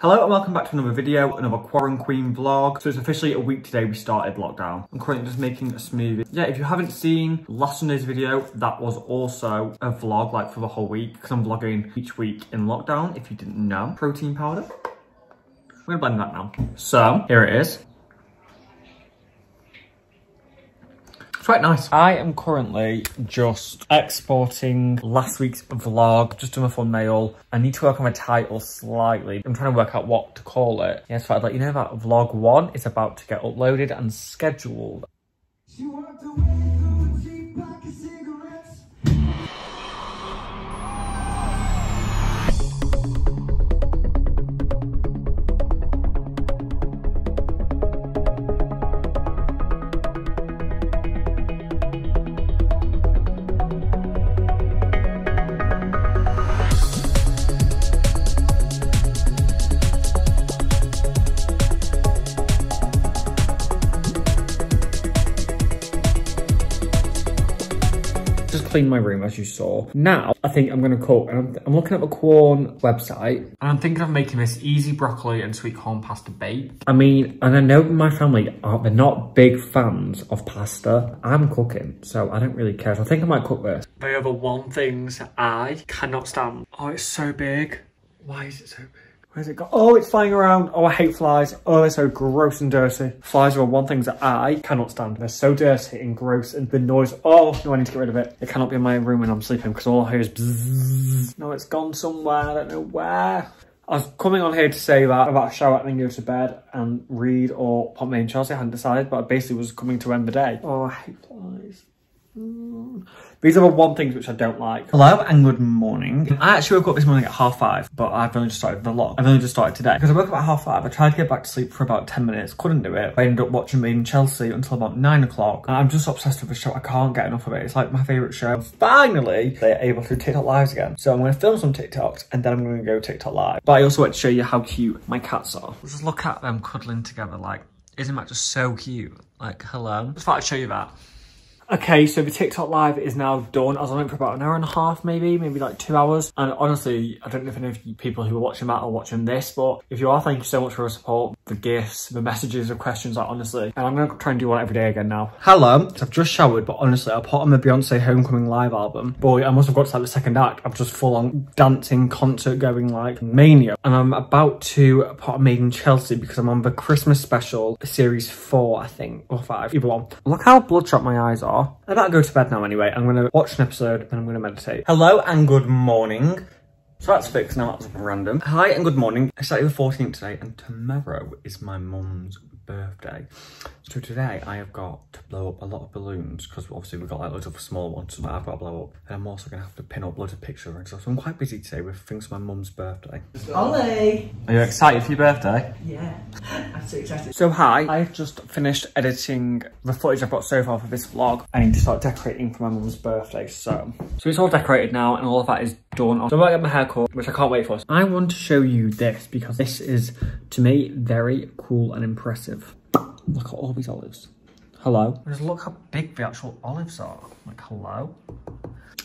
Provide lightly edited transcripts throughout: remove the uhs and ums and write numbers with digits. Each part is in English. Hello and welcome back to another video, another Quaranqueen vlog. So it's officially a week today we started lockdown. I'm currently just making a smoothie. Yeah, if you haven't seen last Sunday's video, that was also a vlog like for the whole week because I'm vlogging each week in lockdown, if you didn't know. Protein powder. We're gonna blend that now. So, here it is. Quite nice. I am currently just exporting last week's vlog, just done my thumbnail. I need to work on my title slightly. I'm trying to work out what to call it. Yeah, so I'd let you know that vlog 1 is about to get uploaded and scheduled. She walked away through a cheap pack of cigarettes. Clean my room as you saw. Now I think I'm gonna cook, and I'm looking at the Quorn website and I'm thinking of making this easy broccoli and sweet corn pasta bake. I mean, and I know my family they're not big fans of pasta. I'm cooking, so I don't really care. So I think I might cook this. They are the one things I cannot stand. Oh, it's so big. Why is it so big? Where's it go? Oh, it's flying around. Oh, I hate flies. Oh, they're so gross and dirty. Flies are one thing that I cannot stand. They're so dirty and gross and the noise. Oh, no, I need to get rid of it. It cannot be in my room when I'm sleeping because all I hear is bzzz. No, it's gone somewhere. I don't know where. I was coming on here to say that about a shower and then go to bed and read or pop me in Chelsea. I hadn't decided, but I basically was coming to end the day. Oh, I hate flies. These are the one things which I don't like. Hello and good morning. I actually woke up this morning at 5:30, but I've only just started the vlog. I've only just started today. Because I woke up at 5:30, I tried to get back to sleep for about 10 minutes, couldn't do it. I ended up watching me in Chelsea until about 9 o'clock. I'm just obsessed with the show, I can't get enough of it. It's like my favourite show. Finally, they're able to do TikTok lives again. So I'm gonna film some TikToks and then I'm gonna go TikTok live. But I also want to show you how cute my cats are. Just look at them cuddling together, like, isn't that just so cute? Like, hello. Just thought I'd show you that. Okay, so the TikTok live is now done. I was on it for about an hour and a half, maybe like 2 hours. And honestly, I don't even know if people who are watching that are watching this, but if you are, thank you so much for your support, the gifts, the messages, the questions, like honestly. And I'm gonna try and do one every day again now. Hello, so I've just showered, but honestly, I put on the Beyoncé Homecoming live album. Boy, I must have got to like the second act. I'm just full on dancing, concert going like mania. And I'm about to put on Made in Chelsea because I'm on the Christmas special, series 4, I think, or 5, either one. Look how bloodshot my eyes are. I'm about to go to bed now anyway. I'm going to watch an episode and I'm going to meditate. Hello and good morning. So that's fixed now, that was random. Hi and good morning. It's like the 14th today and tomorrow is my mum's birthday. So today I have got to blow up a lot of balloons because obviously we've got like loads of small ones that I've got to blow up. And I'm also going to have to pin up loads of pictures and stuff. So I'm quite busy today with things for my mum's birthday. Ollie! Are you excited for your birthday? Yeah, I'm so excited. So hi, I've just finished editing the footage I've got so far for this vlog. I need to start decorating for my mum's birthday, so it's all decorated now and all of that is done. So I'm about to get my hair cut, which I can't wait for. I want to show you this because this is, to me, very cool and impressive. Look at all these olives. Hello. Just look how big the actual olives are. Like, hello.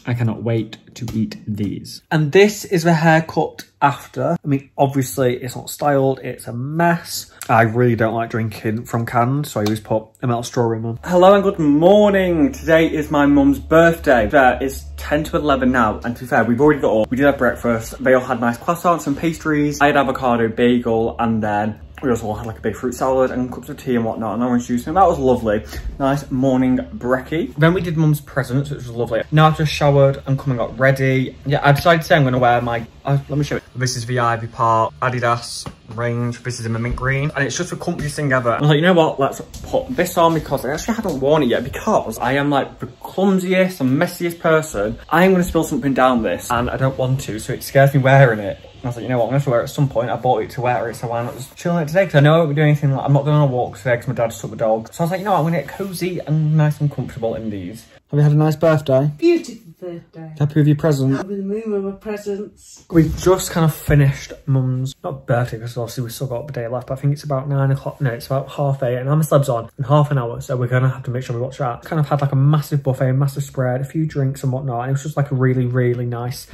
I cannot wait to eat these. And this is the haircut after. I mean, obviously it's not styled, it's a mess. I really don't like drinking from cans, so I always put a metal straw in them. Hello and good morning. Today is my mum's birthday. It's 10 to 11 now, and to be fair, we've already got all. We did have breakfast. They all had nice croissants, some pastries. I had avocado bagel, and then we also all had like a big fruit salad and cups of tea and whatnot and orange juice, and that was lovely. Nice morning brekkie. Then we did mum's presents, which was lovely. Now I've just showered and coming up ready. Yeah, I've decided to say I'm gonna wear my, let me show you. This is the Ivy Park Adidas range. This is in the mint green, and it's just the comfiest thing ever. I was like, you know what? Let's put this on because I actually haven't worn it yet because I am like the clumsiest and messiest person. I am gonna spill something down this, and I don't want to, so it scares me wearing it. And I was like, you know what, I'm gonna have to wear it at some point. I bought it to wear it, so why not just chill on it today? Because I know I won't be doing anything, like, I'm not going on a walk today because my dad's took the dog. So I was like, you know what, I'm gonna get cozy and nice and comfortable in these. Have you had a nice birthday? Beautiful. birthday. Happy with your present. Happy with me with my presents. We've just kind of finished Mum's, not birthday, because obviously we've still got the day left, but I think it's about 9 o'clock. No, it's about 8:30, and I'm a sleb's on in half an hour, so we're going to have to make sure we watch that. Kind of had like a massive buffet, a massive spread, a few drinks and whatnot, and it was just like a really nice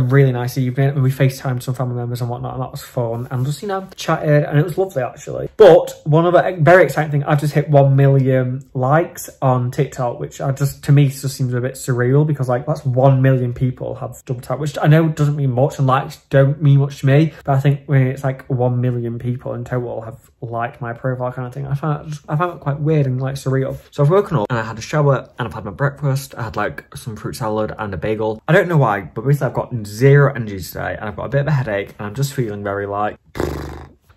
evening, and we FaceTimed some family members and whatnot, and that was fun, and just, you know, chatted, and it was lovely actually. But one other very exciting thing, I've just hit 1 million likes on TikTok, which I just, to me, just seems a bit surreal, because like that's 1 million people have jumped out, which I know doesn't mean much, and likes don't mean much to me, but I think when it's like 1 million people in total have liked my profile kind of thing, I found it quite weird and like surreal. So I've woken up and I had a shower and I've had my breakfast. I had like some fruit salad and a bagel. I don't know why, but basically I've got zero energy today and I've got a bit of a headache and I'm just feeling very like...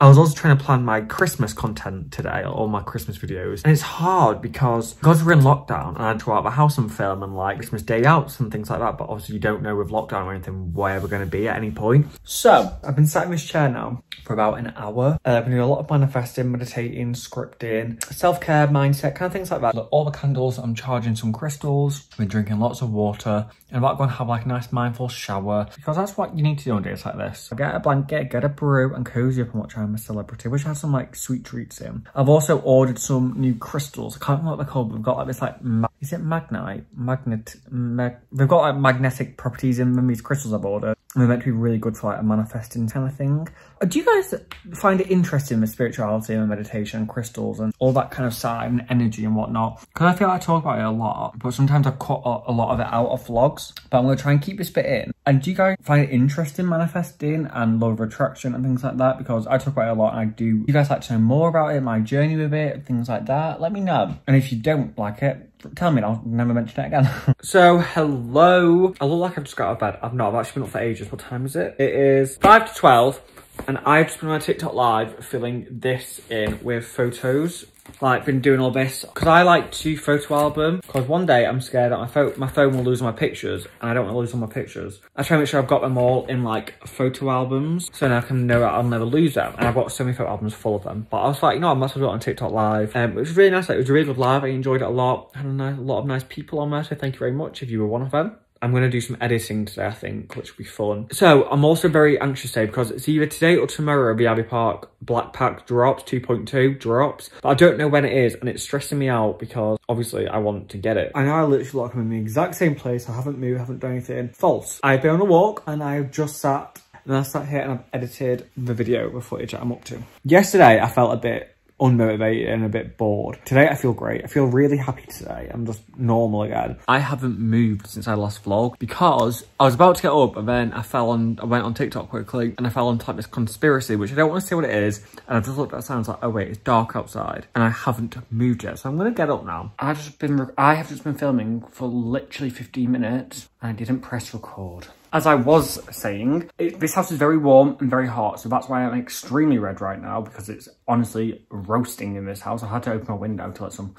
I was also trying to plan my Christmas content today, all my Christmas videos. And it's hard because we're in lockdown and I'd go out of the house and film and like Christmas day outs and things like that. But obviously you don't know with lockdown or anything where we're going to be at any point. So I've been sat in this chair now for about an hour. I've been doing a lot of manifesting, meditating, scripting, self-care, mindset, kind of things like that. Look, all the candles, I'm charging some crystals. I've been drinking lots of water. And I'm about to go and have like a nice mindful shower, because that's what you need to do on days like this. Get a blanket, get a brew and cozy up and watch I'm a Celebrity, which has some like sweet treats in. I've also ordered some new crystals. I can't remember what they're called, but we've got like this like, is it magnite? They've got like magnetic properties in them, these crystals I've ordered. They're meant to be really good for like a manifesting kind of thing. Do you guys find it interesting with spirituality and meditation and crystals and all that kind of side and energy and whatnot? Because I feel like I talk about it a lot, but sometimes I cut a lot of it out of vlogs, but I'm going to try and keep this bit in. And do you guys find it interesting manifesting and law of attraction and things like that? Because I talk about it a lot and I do. If you guys like to know more about it, my journey with it, things like that, let me know. And if you don't like it, tell me and I'll never mention it again. So hello, I look like I've just got out of bed. I've not, I've actually been up for ages. What time is it? It is 5 to 12 and I've just been on my TikTok live filling this in with photos. Like been doing all this because I like to photo album, because one day I'm scared that my phone will lose all my pictures and I don't want to lose all my pictures. I try to make sure I've got them all in like photo albums so now I can know I'll never lose them, and I've got so many photo albums full of them. But I was like, you know, I must have done it on TikTok live. It was really nice, like, it was a really good live. I enjoyed it a lot. I had a lot of nice people on there, so thank you very much if you were one of them. I'm going to do some editing today, I think, which will be fun. So I'm also very anxious today because it's either today or tomorrow the Ivy Park Black Pack drops, 2.2 drops. But I don't know when it is and it's stressing me out because obviously I want to get it. I know I literally like I'm in the exact same place. I haven't moved, I haven't done anything. False. I've been on a walk and I've just sat and I sat here and I've edited the video, the footage that I'm up to. Yesterday I felt a bit unmotivated and a bit bored. Today I feel great. I feel really happy today. I'm just normal again. I haven't moved since I last vlogged because I was about to get up and then I went on TikTok quickly and I fell on like this conspiracy, which I don't want to say what it is. And I've just looked outside and I was like, oh wait, it's dark outside and I haven't moved yet. So I'm going to get up now. I have just been filming for literally 15 minutes and I didn't press record. As I was saying, this house is very warm and very hot, so that's why I'm extremely red right now, because it's honestly roasting in this house. I had to open my window to let some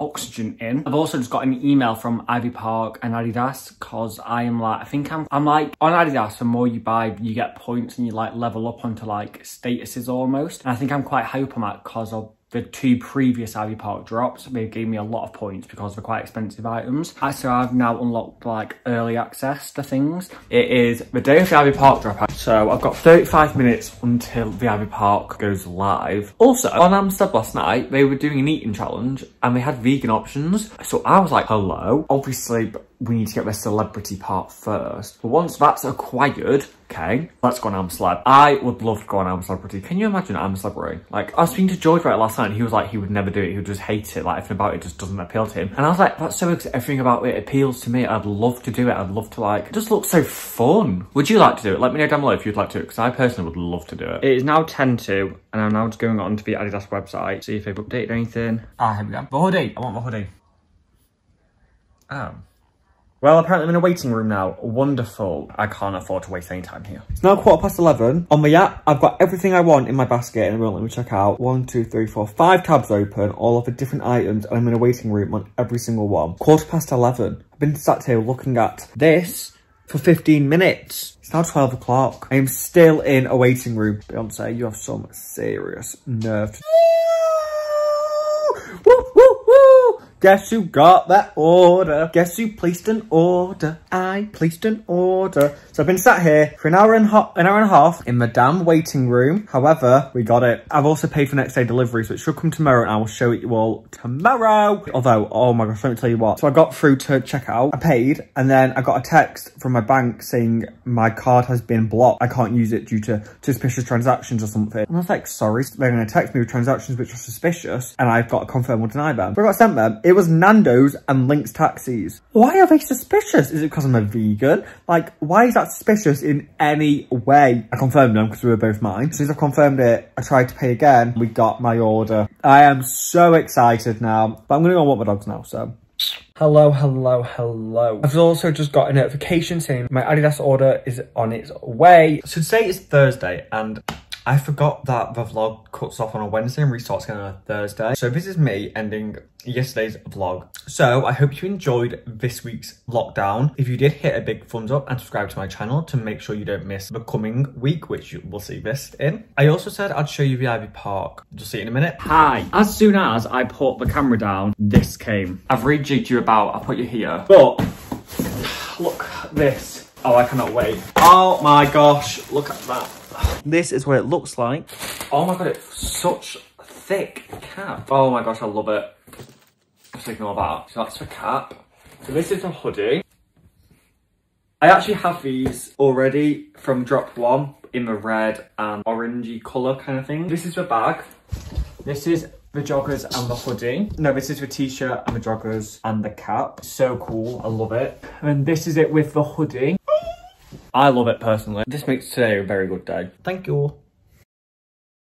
oxygen in. I've also just got an email from Ivy Park and Adidas, because I think I'm like on Adidas, the more you buy you get points and you like level up onto like statuses almost, and I think I'm quite high up on that because of the two previous Ivy Park drops. They gave me a lot of points because they're quite expensive items. So I've now unlocked like early access to things. It is the day of the Ivy Park drop. So I've got 35 minutes until the Ivy Park goes live. Also on Amsterdam last night, they were doing an eating challenge and they had vegan options. So I was like, hello, obviously we need to get the celebrity part first. But once that's acquired, okay, let's go on Am Celeb. I would love to go on Am Celebrity. Can you imagine Am Celebrity? Like, I was speaking to George about it last night and he was like, he would never do it. He would just hate it. Like, everything about it just doesn't appeal to him. And I was like, that's so because everything about it appeals to me. I'd love to do it. I'd love to, like, it just looks so fun. Would you like to do it? Let me know down below if you'd like to, because I personally would love to do it. It is now 10 to, and I'm now just going on to the Adidas website, see if they've updated anything. Ah, here we go. The hoodie. I want the hoodie. Oh. Well, apparently I'm in a waiting room now. Wonderful. I can't afford to waste any time here. It's now 11:15. On the app, I've got everything I want in my basket and it won't let me check out. 5 tabs open, all of the different items, and I'm in a waiting room on every single one. 11:15. I've been sat here looking at this for 15 minutes. It's now 12 o'clock. I am still in a waiting room. Beyonce, you have some serious nerve. Guess who got that order? Guess who placed an order? I placed an order. So I've been sat here for an hour and a half in the damn waiting room. However, we got it. I've also paid for next day delivery, so it should come tomorrow and I will show it you all tomorrow. Although, oh my gosh, let me tell you what. So I got through to checkout, I paid, and then I got a text from my bank saying my card has been blocked. I can't use it due to suspicious transactions or something. And I was like, sorry, they're gonna text me with transactions which are suspicious and I've got to confirm or deny them. But I got sent them. It was Nando's and Lynx taxis. Why are they suspicious? Is it because I'm a vegan? Like, why is that suspicious in any way? I confirmed them because we were both mine. Since I confirmed it, I tried to pay again. We got my order. I am so excited now, but I'm gonna go and walk my dogs now, so. Hello, hello, hello. I've also just got a notification saying my Adidas order is on its way. So today is Thursday and I forgot that the vlog cuts off on a Wednesday and restarts again on a Thursday. So this is me ending yesterday's vlog. So I hope you enjoyed this week's lockdown. If you did, hit a big thumbs up and subscribe to my channel to make sure you don't miss the coming week, which you will see this in. I also said I'd show you the Ivy Park. You'll see it in a minute. Hi. As soon as I put the camera down, this came. I've rejigged you about, I put you here. But look at this. Oh, I cannot wait. Oh my gosh, look at that. This is what it looks like. Oh my god, it's such a thick cap. Oh my gosh, I love it. Just ignore that. So that's the cap. So this is a hoodie. I actually have these already from drop one in the red and orangey colour kind of thing. This is the bag. This is the joggers and the hoodie. No, this is the t-shirt and the joggers and the cap. So cool, I love it. And then this is it with the hoodie. I love it personally. This makes today a very good day. Thank you all.